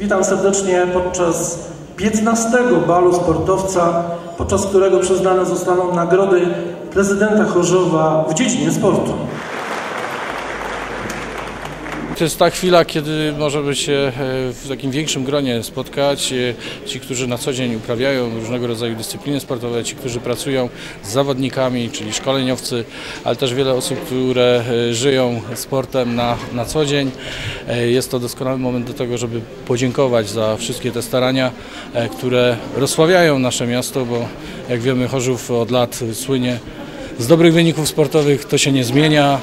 Witam serdecznie podczas 15. balu sportowca, podczas którego przyznane zostaną nagrody prezydenta Chorzowa w dziedzinie sportu. To jest ta chwila, kiedy możemy się w takim większym gronie spotkać. Ci, którzy na co dzień uprawiają różnego rodzaju dyscypliny sportowe, ci, którzy pracują z zawodnikami, czyli szkoleniowcy, ale też wiele osób, które żyją sportem na co dzień. Jest to doskonały moment do tego, żeby podziękować za wszystkie te starania, które rozsławiają nasze miasto, bo jak wiemy, Chorzów od lat słynie z dobrych wyników sportowych, to się nie zmienia.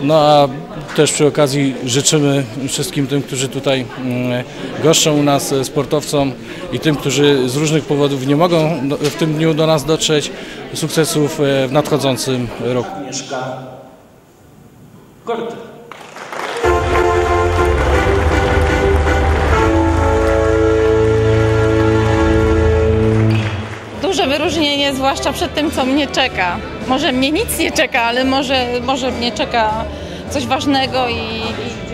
No a też przy okazji życzymy wszystkim tym, którzy tutaj goszczą u nas, sportowcom i tym, którzy z różnych powodów nie mogą w tym dniu do nas dotrzeć, sukcesów w nadchodzącym roku. Duże wyróżnienie, zwłaszcza przed tym, co mnie czeka. Może mnie nic nie czeka, ale może mnie czeka coś ważnego i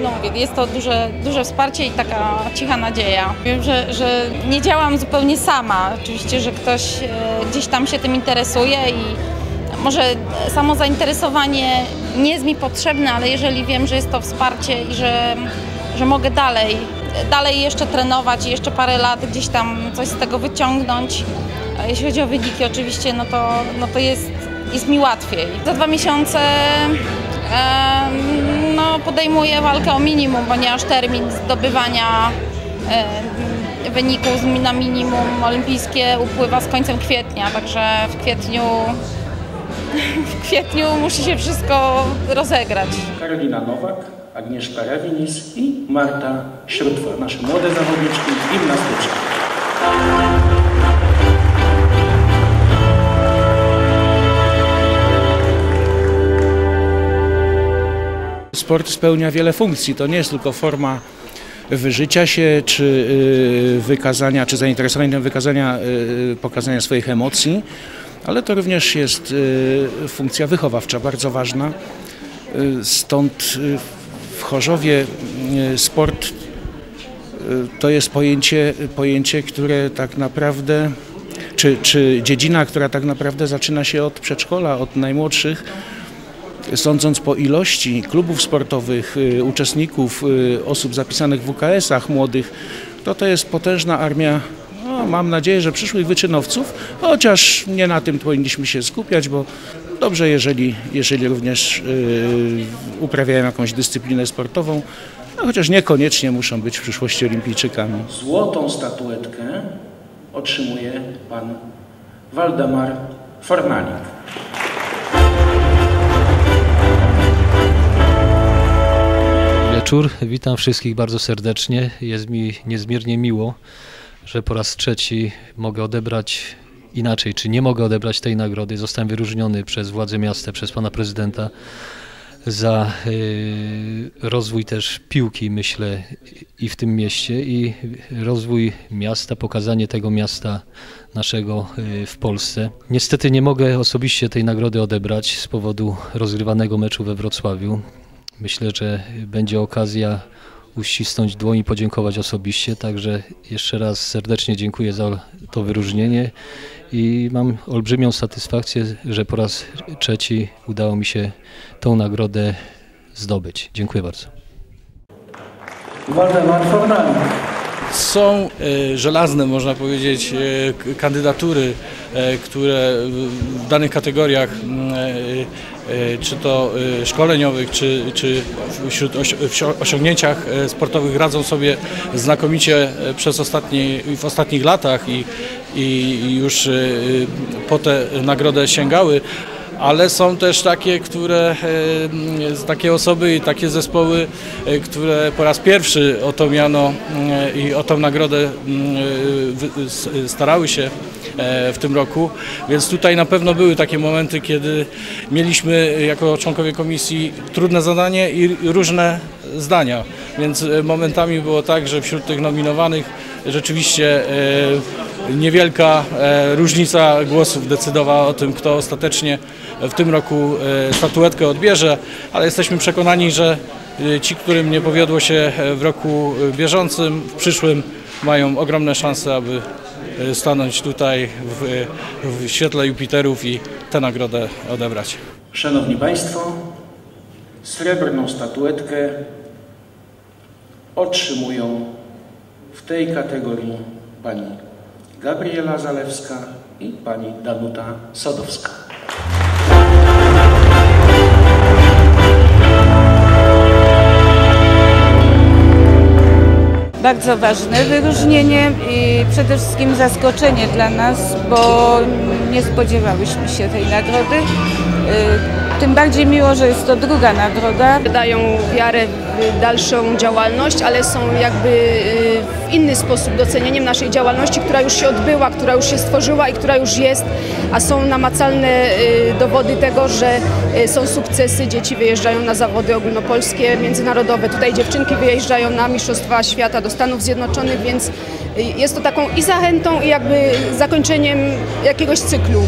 no, jest to duże wsparcie i taka cicha nadzieja. Wiem, że nie działam zupełnie sama. Oczywiście, że ktoś gdzieś tam się tym interesuje i może samo zainteresowanie nie jest mi potrzebne, ale jeżeli wiem, że jest to wsparcie i że mogę dalej jeszcze trenować i jeszcze parę lat gdzieś tam coś z tego wyciągnąć, jeśli chodzi o wyniki oczywiście, no to jest mi łatwiej. Za 2 miesiące no, podejmuję walkę o minimum, ponieważ termin zdobywania wyniku na minimum olimpijskie upływa z końcem kwietnia, także w kwietniu musi się wszystko rozegrać. Karolina Nowak, Agnieszka Rabinis i Marta Szutwa, nasze młode zawodniczki gimnastyczne. Sport spełnia wiele funkcji, to nie jest tylko forma wyżycia się, czy wykazania, czy zainteresowania wykazania, pokazania swoich emocji, ale to również jest funkcja wychowawcza, bardzo ważna. Stąd w Chorzowie sport to jest pojęcie, które tak naprawdę, czy dziedzina, która tak naprawdę zaczyna się od przedszkola, od najmłodszych. Sądząc po ilości klubów sportowych, uczestników, osób zapisanych w WKS-ach młodych, to jest potężna armia, no, mam nadzieję, że przyszłych wyczynowców, chociaż nie na tym powinniśmy się skupiać, bo dobrze, jeżeli również uprawiają jakąś dyscyplinę sportową, no, chociaż niekoniecznie muszą być w przyszłości olimpijczykami. Złotą statuetkę otrzymuje pan Waldemar Formani. Wieczór. Witam wszystkich bardzo serdecznie. Jest mi niezmiernie miło, że po raz trzeci mogę odebrać inaczej, czy nie mogę odebrać tej nagrody. Zostałem wyróżniony przez władze miasta, przez pana prezydenta za rozwój też piłki, myślę, i w tym mieście, i rozwój miasta, pokazanie tego miasta naszego w Polsce. Niestety nie mogę osobiście tej nagrody odebrać z powodu rozgrywanego meczu we Wrocławiu. Myślę, że będzie okazja uścisnąć dłoń i podziękować osobiście, także jeszcze raz serdecznie dziękuję za to wyróżnienie i mam olbrzymią satysfakcję, że po raz trzeci udało mi się tą nagrodę zdobyć. Dziękuję bardzo. Są żelazne, można powiedzieć, kandydatury, które w danych kategoriach, czy to szkoleniowych, czy w osiągnięciach sportowych radzą sobie znakomicie w ostatnich latach i już po tę nagrodę sięgały. Ale są też takie osoby i takie zespoły, które po raz pierwszy o to miano i o tą nagrodę starały się w tym roku. Więc tutaj na pewno były takie momenty, kiedy mieliśmy jako członkowie komisji trudne zadanie i różne zdania. Więc momentami było tak, że wśród tych nominowanych rzeczywiście Niewielka różnica głosów decydowała o tym, kto ostatecznie w tym roku statuetkę odbierze, ale jesteśmy przekonani, że ci, którym nie powiodło się w roku bieżącym, w przyszłym mają ogromne szanse, aby stanąć tutaj w świetle Jupiterów i tę nagrodę odebrać. Szanowni Państwo, srebrną statuetkę otrzymują w tej kategorii pani Gabriela Zalewska i pani Danuta Sodowska. Bardzo ważne wyróżnienie i przede wszystkim zaskoczenie dla nas, bo nie spodziewałyśmy się tej nagrody. Tym bardziej miło, że jest to druga nagroda. Dają wiarę w dalszą działalność, ale są jakby w inny sposób docenieniem naszej działalności, która już się odbyła, która już się stworzyła i która już jest, a są namacalne dowody tego, że są sukcesy. Dzieci wyjeżdżają na zawody ogólnopolskie, międzynarodowe. Tutaj dziewczynki wyjeżdżają na Mistrzostwa Świata do Stanów Zjednoczonych, więc jest to taką i zachętą, i jakby zakończeniem jakiegoś cyklu.